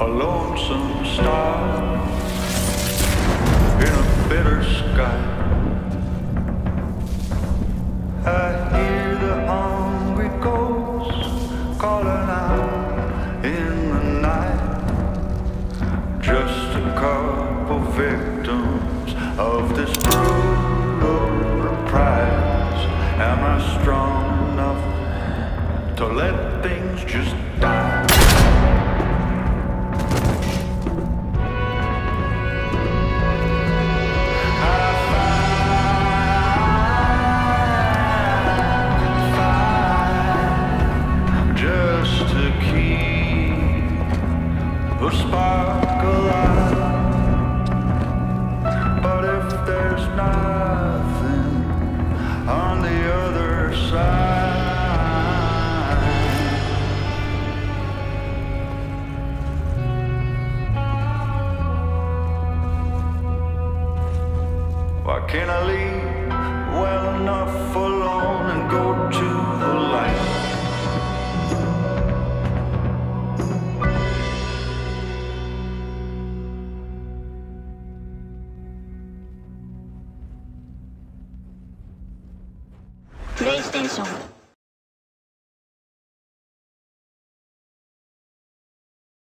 a lonesome star in a bitter sky. I hear the hungry ghosts calling out in the night, just a couple victims of this brutal reprise. Am I strong enough to let things just die? The spark alive, but if there's nothing on the other side, why can't I leave well enough alone and go to the light? PlayStation